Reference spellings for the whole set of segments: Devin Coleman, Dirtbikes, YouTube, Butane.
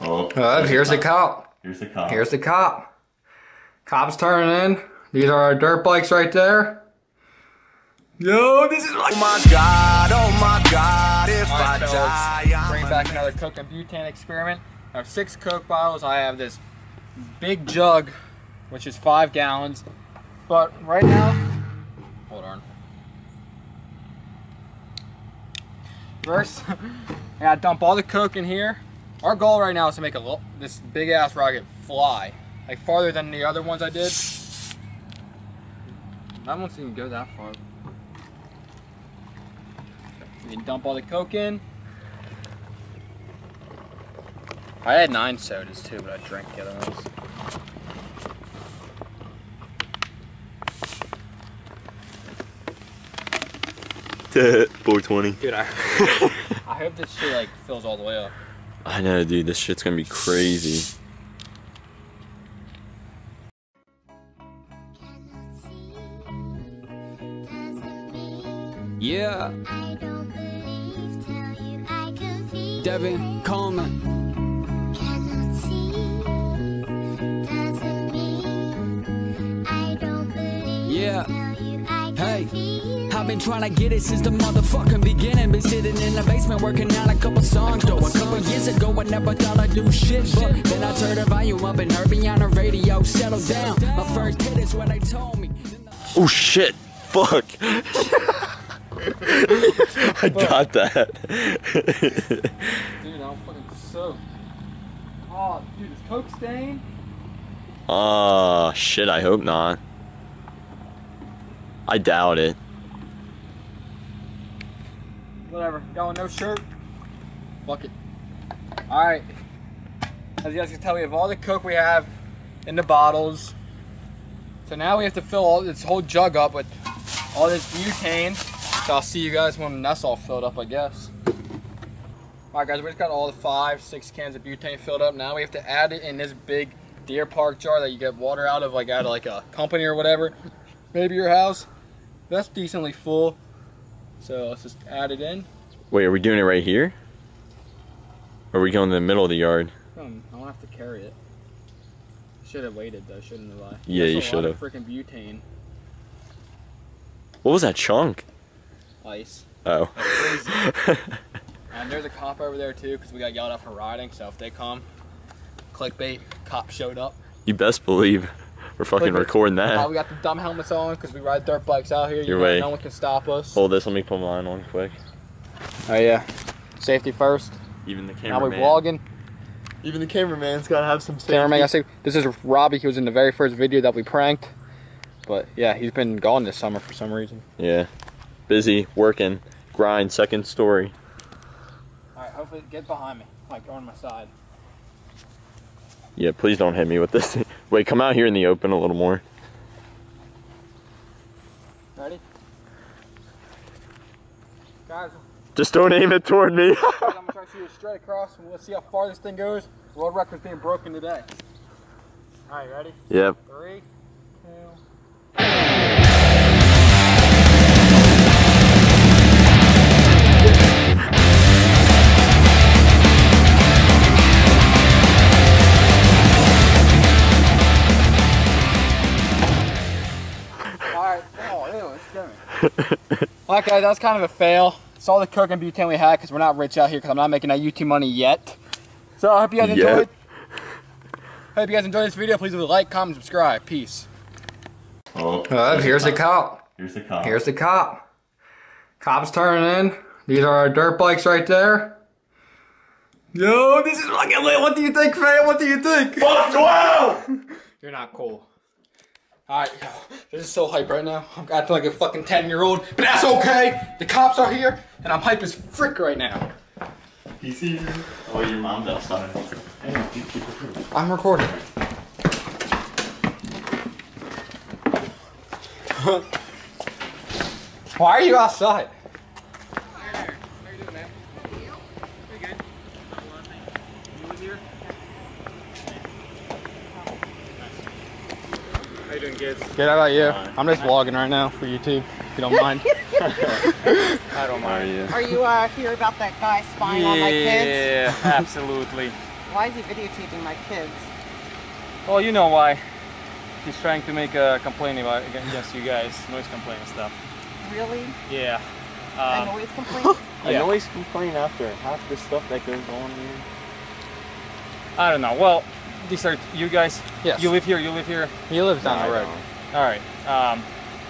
Oh, here's the cop. Here's the cop. Here's the cop. Cop's turning in. These are our dirt bikes right there. Yo, this is like, oh my God, if I die. Bring back another Coke and butane experiment. I have 6 Coke bottles. I have this big jug, which is 5 gallons. But right now, hold on. First, I gotta dump all the Coke in here. Our goal right now is to make a little, this big ass rocket fly, like farther than the other ones I did. That one didn't go that far. You dump all the Coke in. I had 9 sodas too, but I drank the other ones. To 420. Dude, I hope this shit like fills all the way up. I know, dude. This shit's gonna be crazy. Yeah. I don't believe, tell you I could be Devin Coleman. I've been trying to get it since the motherfucking beginning. Been sitting in the basement working on a couple songs though. A couple years ago I never thought I'd do shit, but then I turned the volume up and heard me on the radio. Settle down, my first hit is what they told me. Oh shit, fuck. I got that. Dude, I'm fucking soaked. Oh, dude, is Coke stained? Ah, shit, I hope not. I doubt it. Whatever, going no shirt. Fuck it. Alright. As you guys can tell, we have all the Coke we have in the bottles. So now we have to fill all this whole jug up with all this butane. So I'll see you guys when that's all filled up, I guess. Alright guys, we just got all the 5, 6 cans of butane filled up. Now we have to add it in this big Deer Park jar that you get water out of, like out of like a company or whatever. Maybe your house. That's decently full. So let's just add it in. Wait, are we doing it right here? Or are we going in the middle of the yard? I won't have to carry it. Should have waited though, shouldn't I? Yeah, you should have. Freaking butane. What was that chunk? Ice. Oh. That's crazy. And there's a cop over there too, because we got yelled at for riding. So if they come, clickbait, cop showed up. You best believe. We're fucking recording that. We got the dumb helmets on because we ride dirt bikes out here. Your way. No one can stop us. Hold this. Let me put mine on quick. Oh, yeah. Safety first. Even the cameraman. Now we're vlogging. Even the cameraman's got to have some safety. Cameraman, I say, this is Robbie. He was in the very first video that we pranked. But, yeah, he's been gone this summer for some reason. Yeah. Busy, working, grind, second story. All right, hopefully get behind me. Like, on my side. Yeah, please don't hit me with this thing. Wait, come out here in the open a little more. Ready? Guys. Just don't aim it toward me. I'm going to try to shoot it straight across and we'll see how far this thing goes. World record's being broken today. Alright, ready? Yep. 3, 2. Alright guys, that was kind of a fail. It's all the Coke and butane we had because we're not rich out here because I'm not making that YouTube money yet. So I hope you guys enjoyed. Hope you guys enjoyed this video. Please leave a like, comment, subscribe. Peace. Oh, here's the cop. Here's the cop. Here's the cop. Cop's turning in. These are our dirt bikes right there. Yo, this is fucking lit. What do you think, fam? What do you think? Fuck 12! You're not cool. Alright, this is so hype right now. I'm acting like a fucking 10-year-old, but that's okay! The cops are here, and I'm hype as frick right now. He's here. Oh, your mom's outside. I'm recording. Why are you outside? Hi there. How are you doing, man? You? Pretty good. You in here? How you doing, kids? Good, how about you? I'm just vlogging right now for YouTube, if you don't mind. I don't mind. Are you here about that guy spying on my kids? Yeah, absolutely. Why is he videotaping my kids? Well, you know why. He's trying to make a complaint about against you guys. Noise complaint and stuff. Really? Yeah. A noise complaint? Yeah. A noise complaint after half the stuff that goes on here. I don't know. Well, these are you guys. Yes. You live here. You live here. He lives down the road. All right.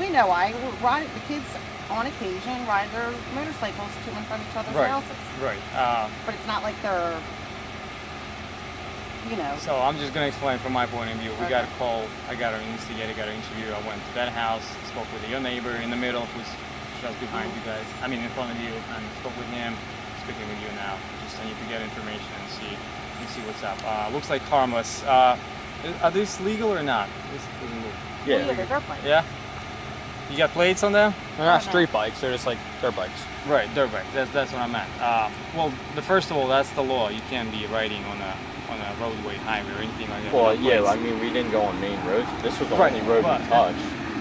We know I ride the kids on occasion ride their motorcycles to and from each other's houses. Right. But it's not like they're, you know. So I'm just gonna explain from my point of view. We got a call. I got an investigator. Got an interview. I went to that house. Spoke with your neighbor in the middle, who's just behind you guys. I mean, in front of you, and spoke with him. Speaking with you now. Just I need to get information and see. See what's up. Looks like harmless. Are these legal or not? This doesn't look. Yeah. Well, yeah. You got plates on them? They're not street bikes. They're just like dirt bikes. Right, dirt bikes. That's what I meant. Well, first of all, that's the law. You can't be riding on a roadway, highway, or anything like that. Well, yeah. Plates. I mean, we didn't go on main roads. This was the only road we touched.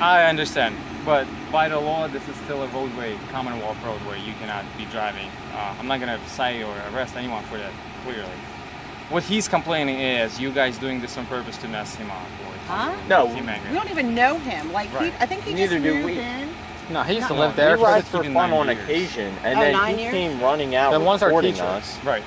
I understand, but by the law, this is still a roadway, Commonwealth roadway. You cannot be driving. I'm not gonna cite or arrest anyone for that. Clearly. What he's complaining is you guys doing this on purpose to mess him up. Huh? No, we don't even know him. Like, I think he just moved in. No, he used to live there. He rides for fun on occasion, and then he came running out reporting us. Right.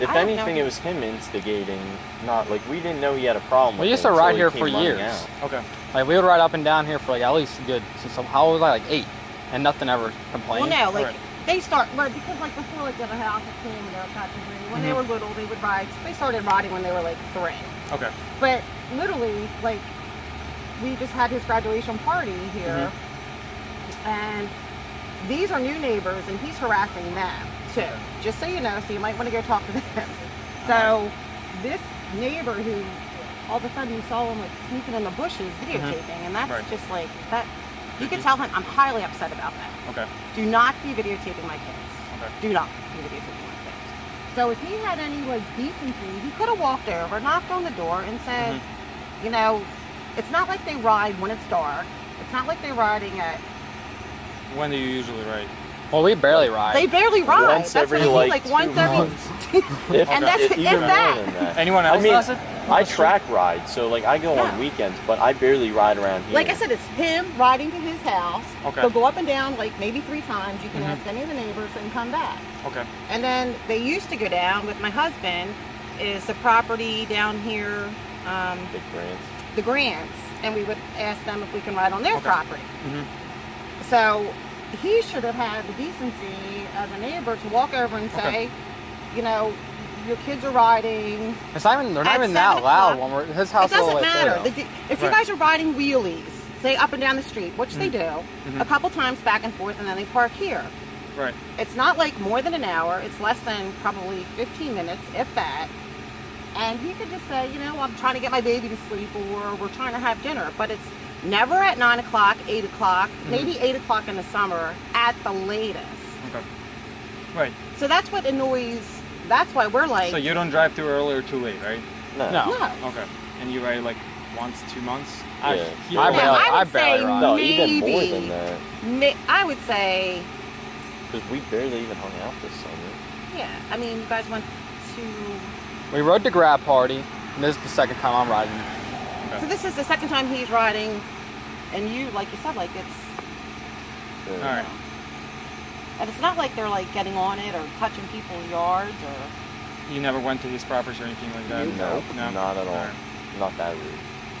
If anything, it was him instigating. Not like we didn't know he had a problem. We used to ride here for years. Okay. Like we would ride up and down here for like at least good since how old was I? Like 8, and nothing ever complained. Well, no, like. They start, because like before like the other house came and they were kind of green. When they were little, they would ride. They started riding when they were like 3. Okay. But literally, like, we just had his graduation party here, and these are new neighbors, and he's harassing them too. Just so you know, so you might want to go talk to them. So this neighbor who all of a sudden you saw him like sneaking in the bushes, videotaping, and that's just like that. You can tell him I'm highly upset about that. Okay. Do not be videotaping my kids. Okay. Do not be videotaping my kids. So if he had any like decency, he could have walked over, knocked on the door, and said, you know, it's not like they ride when it's dark. It's not like they're riding at. When do you usually ride? Well, we barely ride. They barely ride. Once every like once every 2 months. And that's if that. Anyone else does it? I track ride, so like I go on weekends, but I barely ride around here. Like I said, it's him riding to his house. Okay. He'll go up and down like maybe 3 times. You can ask any of the neighbors and come back. Okay. And then they used to go down with my husband. Is the property down here? The Grants. The Grants, and we would ask them if we can ride on their property. So he should have had the decency as a neighbor to walk over and say, you know. Your kids are riding. It's not even, they're not even that loud when we're his house. It doesn't matter. If you guys are riding wheelies, say up and down the street, which they do, a couple times back and forth, and then they park here. Right. It's not like more than an hour. It's less than probably 15 minutes, if that. And he could just say, you know, I'm trying to get my baby to sleep, or we're trying to have dinner. But it's never at 9 o'clock, 8 o'clock, maybe 8 o'clock in the summer at the latest. Okay. Right. So that's what annoys. That's why we're like. So you don't drive too early or too late, right? No. No. Okay. And you ride like once, 2 months? Yeah. I would say no, even more than that. I would say. Because we barely even hung out this summer. Yeah. I mean, you guys went to. We rode the grab party, and this is the second time I'm riding. Okay. So this is the second time he's riding, and you, like you said, like it's. All right. And it's not like they're like getting on it or touching people's yards or. You never went to his property or anything like that? No, no, not at all. Right. Not that rude.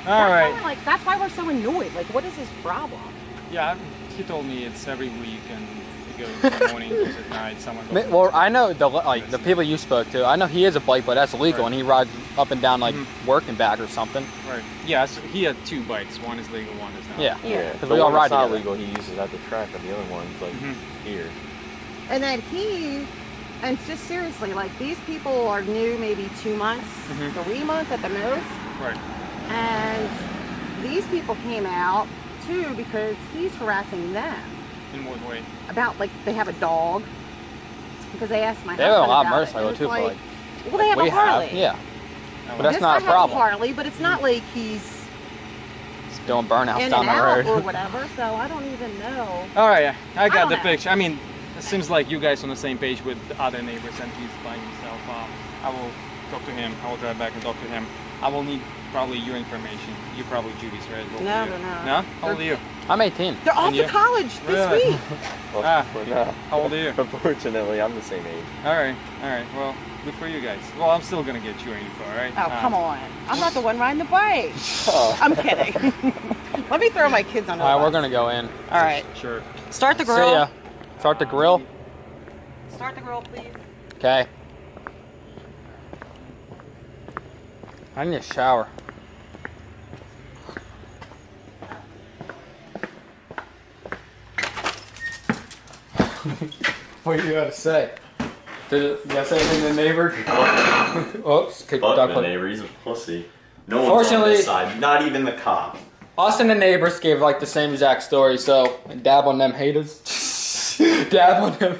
All right. Kind of like, that's why we're so annoyed. Like, what is his problem? Yeah, he told me it's every week and it goes in the morning, goes at night, someone goes. Well, I know the people you spoke to, I know he is a bike, but that's illegal and he rides up and down like work and back or something. Right. Yeah, so he had 2 bikes. One is legal, one is not. Yeah. Because we all ride together. It's not legal. He uses at the track, and the other one's like here. And then he, and just seriously, like these people are new maybe 2 months, 3 months at the most. Right. And these people came out too because he's harassing them. In what way? About like they have a dog. Because they asked my husband. They have a lot of motorcycles too. Like, well, they have a Harley. Yeah. But that's not a problem. Harley, but it's not like he's doing burnouts down the road or whatever. So I don't even know. All right, I got the picture. I mean. It seems like you guys on the same page with the other neighbors and he's by himself. I will talk to him. I will drive back and talk to him. I will need probably your information. You're probably Judy's, right? No. No? How old are you? I'm 18. They're off to college this week. Well, how old are you? Unfortunately, I'm the same age. All right. Well, good for you guys. Well, I'm still gonna get you in your car, all right? Oh, come on. I'm not the one riding the bike. Oh. I'm kidding. Let me throw my kids on. All right, we're gonna go in. All right. Sure. Start the grill. See ya. Start the grill. Start the grill, please. Okay. I need a shower. What do you gotta say? Did I say anything to the neighbor? Oops, kicked the duck. The neighbor, he's a pussy. No one's on this side, not even the cop. Us and the neighbors gave like the same exact story, so dab on them haters. Dab on them.